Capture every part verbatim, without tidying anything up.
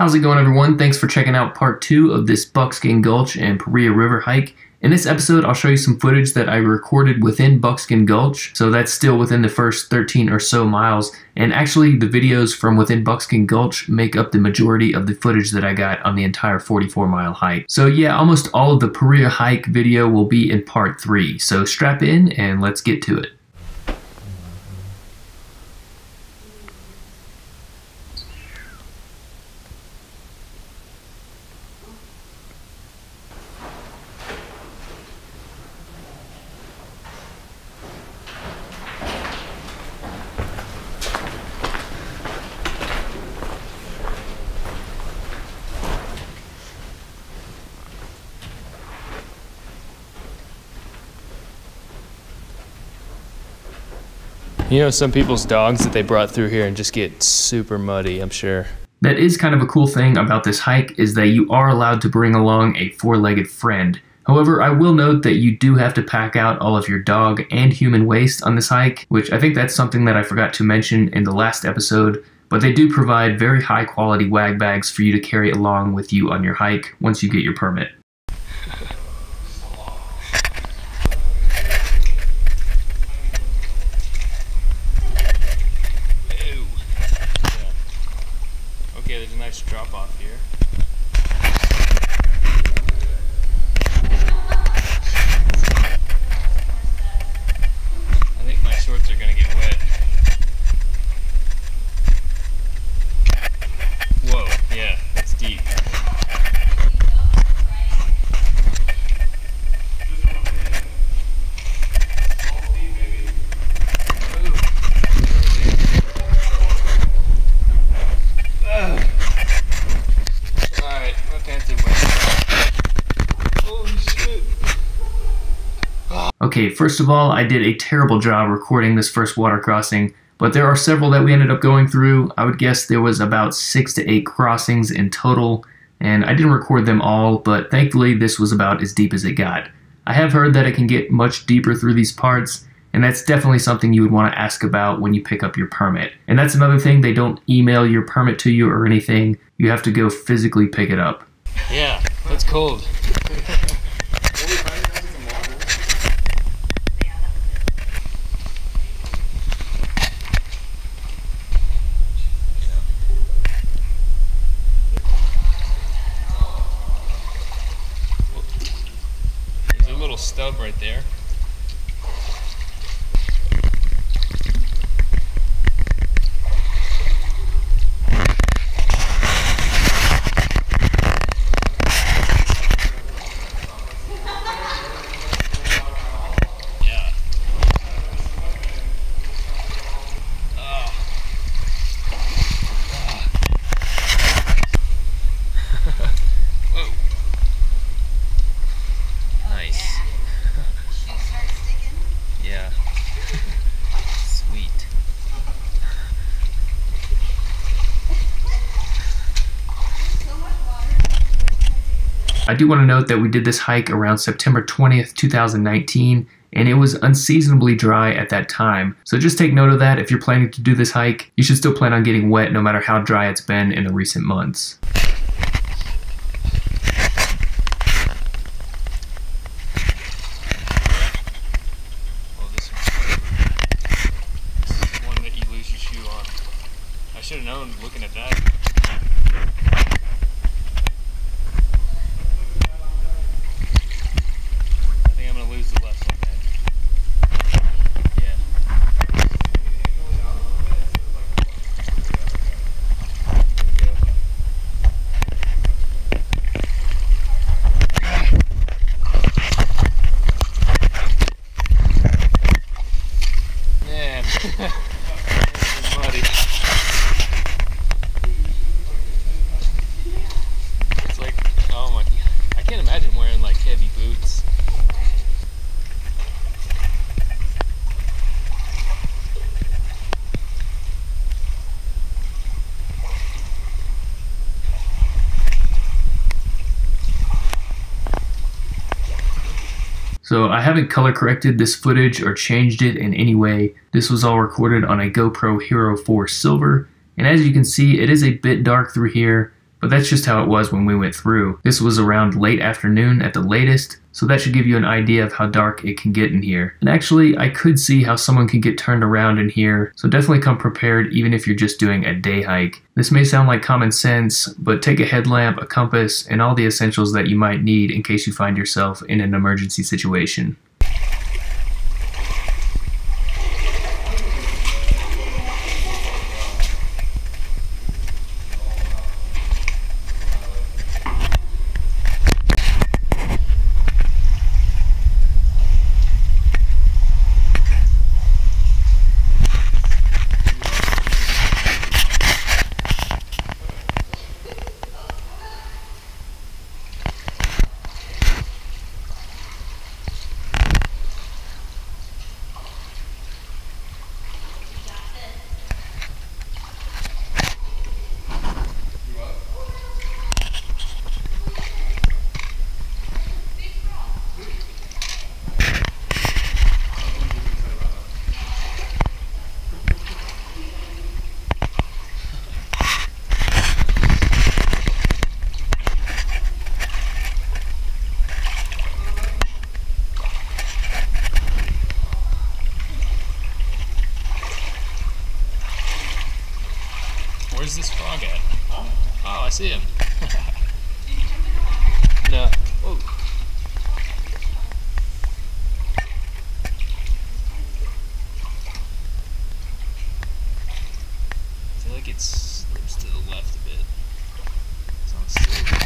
How's it going, everyone? Thanks for checking out part two of this Buckskin Gulch and Paria River hike. In this episode, I'll show you some footage that I recorded within Buckskin Gulch, so that's still within the first thirteen or so miles, and actually the videos from within Buckskin Gulch make up the majority of the footage that I got on the entire forty-four mile hike. So yeah, almost all of the Paria hike video will be in part three, so strap in and let's get to it. You know, some people's dogs that they brought through here and just get super muddy, I'm sure. That is kind of a cool thing about this hike, is that you are allowed to bring along a four-legged friend. However, I will note that you do have to pack out all of your dog and human waste on this hike, which I think that's something that I forgot to mention in the last episode, but they do provide very high-quality wag bags for you to carry along with you on your hike once you get your permit. Drop off here. I think my shorts are gonna get wet. Whoa, yeah, that's deep. Okay, first of all, I did a terrible job recording this first water crossing, but there are several that we ended up going through. I would guess there was about six to eight crossings in total, and I didn't record them all, but thankfully this was about as deep as it got. I have heard that it can get much deeper through these parts, and that's definitely something you would want to ask about when you pick up your permit. And that's another thing, they don't email your permit to you or anything. You have to go physically pick it up. Yeah, that's cold. Stub right there. Yeah. Oh. Oh. Whoa. Nice. Yeah. Sweet. I do want to note that we did this hike around September twentieth, two thousand nineteen, and it was unseasonably dry at that time. So just take note of that. If you're planning to do this hike, you should still plan on getting wet no matter how dry it's been in the recent months. I should have known looking at that. I think I'm going to lose the left one, man. Yeah. Man. That's muddy. So I haven't color corrected this footage or changed it in any way. This was all recorded on a GoPro Hero four Silver, and as you can see, it is a bit dark through here, But that's just how it was when we went through. This was around late afternoon at the latest, so that should give you an idea of how dark it can get in here. And actually, I could see how someone could get turned around in here, so definitely come prepared even if you're just doing a day hike. This may sound like common sense, but take a headlamp, a compass, and all the essentials that you might need in case you find yourself in an emergency situation. Where's this frog at? Huh? Oh, I see him. No. Whoa. I feel like it slips to the left a bit. It's on silver.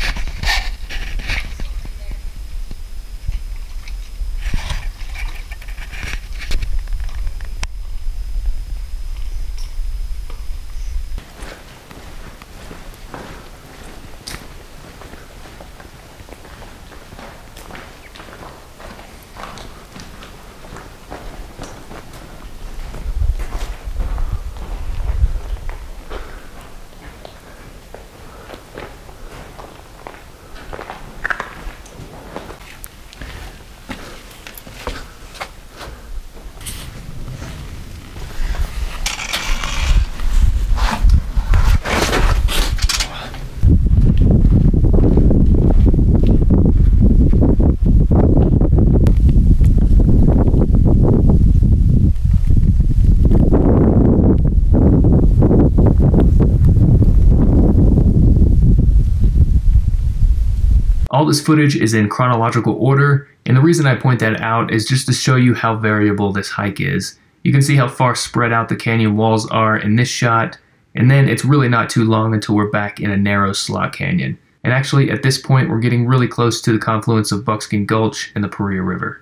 All this footage is in chronological order, and the reason I point that out is just to show you how variable this hike is. You can see how far spread out the canyon walls are in this shot, and then it's really not too long until we're back in a narrow slot canyon. And actually, at this point, we're getting really close to the confluence of Buckskin Gulch and the Paria River.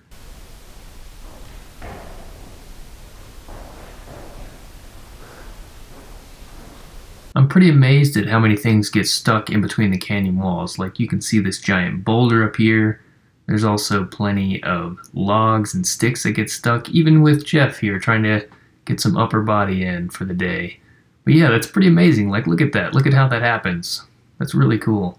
I'm pretty amazed at how many things get stuck in between the canyon walls. Like, you can see this giant boulder up here. There's also plenty of logs and sticks that get stuck, even with Jeff here trying to get some upper body in for the day. But yeah, that's pretty amazing. Like, look at that. Look at how that happens. That's really cool.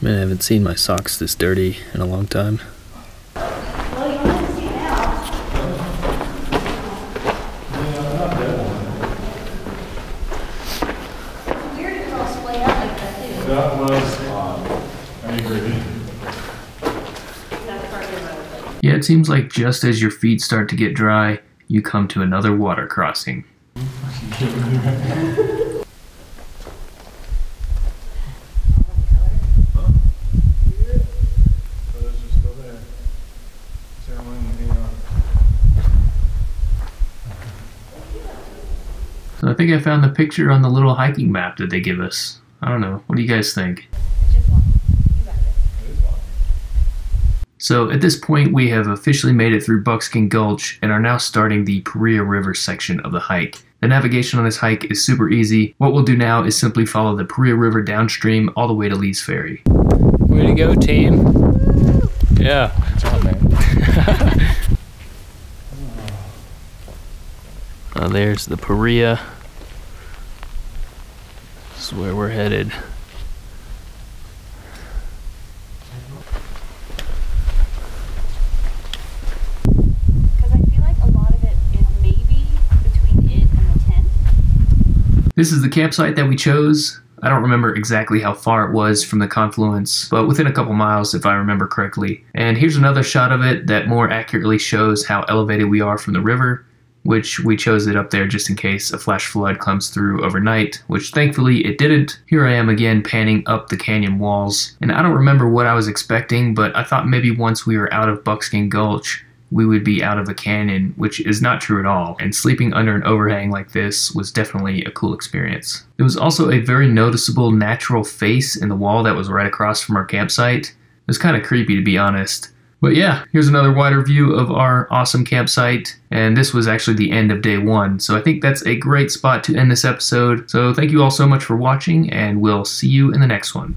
Man, I haven't seen my socks this dirty in a long time. Yeah, it seems like just as your feet start to get dry, you come to another water crossing. I think I found the picture on the little hiking map that they give us. I don't know. What do you guys think? So at this point, we have officially made it through Buckskin Gulch and are now starting the Paria River section of the hike. The navigation on this hike is super easy. What we'll do now is simply follow the Paria River downstream all the way to Lee's Ferry. Way to go, team. Woo! Yeah. Good job, man. Uh, there's the Paria. This is where we're headed. This is the campsite that we chose. I don't remember exactly how far it was from the confluence, but within a couple miles if I remember correctly. And here's another shot of it that more accurately shows how elevated we are from the river, which we chose it up there just in case a flash flood comes through overnight, which thankfully it didn't. Here I am again panning up the canyon walls, and I don't remember what I was expecting, but I thought maybe once we were out of Buckskin Gulch, we would be out of a canyon, which is not true at all, and sleeping under an overhang like this was definitely a cool experience. There was also a very noticeable natural face in the wall that was right across from our campsite. It was kind of creepy, to be honest. But yeah, here's another wider view of our awesome campsite, and this was actually the end of day one, so I think that's a great spot to end this episode. So thank you all so much for watching, and we'll see you in the next one.